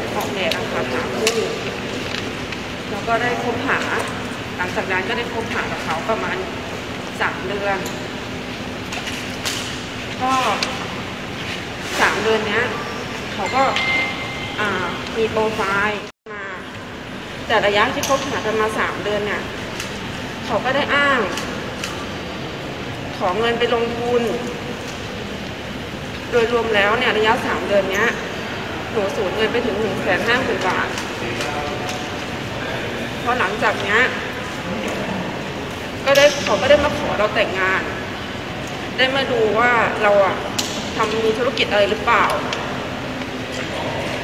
ปของแดดนะคะ3 คู่แล้วก็ได้คบหาหลังจากนั้นก็ได้คบหากับเขาประมาณ3 เดือนก็3 เดือนนี้เขาก็มีโปรไฟล์มาแต่ระยะที่คบหากันมา3 เดือนเนี่ยเขาก็ได้อ้างขอเงินไปลงทุนโดยรวมแล้วเนี่ยระยะ3 เดือนนี้หนูสูญเงินไปถึง 150,000 บาทพอหลังจากนี้ก็ได้เขาก็ได้มาขอเราแต่งงานได้มาดูว่าเราอะทำมีธุรกิจอะไรหรือเปล่า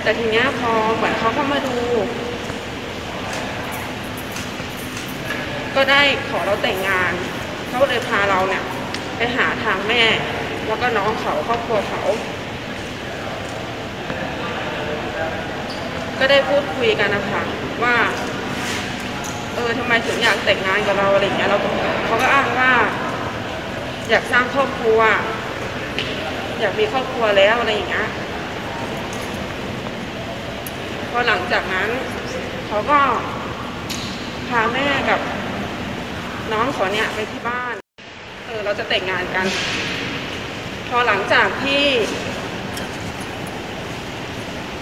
แต่ทีนี้พอเหมือนเขาเข้ามาดูก็ได้ขอเราแต่งงานเขาเลยพาเราเนี่ยไปหาทางแม่แล้วก็น้องเขาครอบครัวเขาก็ได้พูดคุยกันนะคะว่าทำไมถึงอยากแต่งงานกับเราอะไรอย่างเงี้ยเราเขาก็อ้างว่าอยากสร้างครอบครัวอยากมีครอบครัวแล้วอะไรอย่างเงี้ยพอหลังจากนั้นเขาก็พาแม่กับน้องเขาเนี่ยไปที่บ้านเราจะแต่งงานกันพอหลังจากที่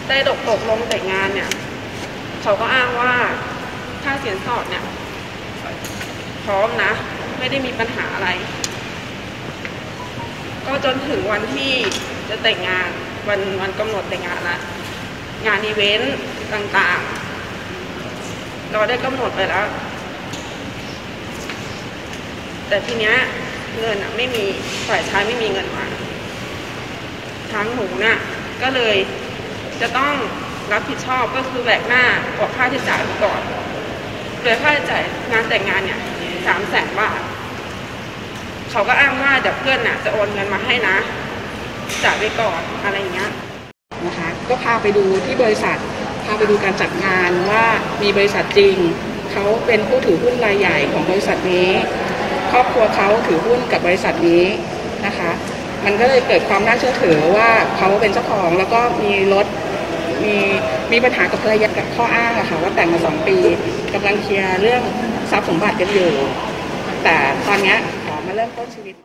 ได้ตกลงแต่งงานเนี่ยเขาก็อ้างว่าค่าสินสอดเนี่ยพร้อมนะไม่ได้มีปัญหาอะไรก็จนถึงวันที่จะแต่งงานวันกำหนดแต่งงานละงานอีเวนต์ต่างๆเราได้กำหนดไปแล้วแต่ทีเนี้ยเงินไม่มีฝ่ายชายไม่มีเงินมาทางหนูน่ะก็เลยจะต้องรับผิดชอบก็คือแบกหน้าออกค่าใช้จ่ายก่อนโดยค่าใช้จ่ายงานแต่งงานเนี่ย300,000 บาทเขาก็อ้างว่าเดี๋ยวเพื่อนน่ะจะโอนเงินมาให้นะจ่ายไปก่อนอะไรอย่างเงี้ยนะคะก็พาไปดูที่บริษัทพาไปดูการจัดงานว่ามีบริษัทจริงเขาเป็นผู้ถือหุ้นรายใหญ่ของบริษัทนี้ครอบครัวเขาถือหุ้นกับบริษัทนี้นะคะมันก็เลยเกิดความน่าเชื่อถือว่าเขาเป็นเจ้าของแล้วก็มีรถมีปัญหากับภรรยากับข้ออ้างอะค่ะว่าแต่งมา2 ปีกำลังเคลียร์เรื่องทรัพย์สมบัติกันอยู่แต่ตอนนี้ขอมาเริ่มต้นชีวิต